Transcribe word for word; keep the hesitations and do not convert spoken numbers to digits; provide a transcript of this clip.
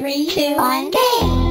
three, two, one, game!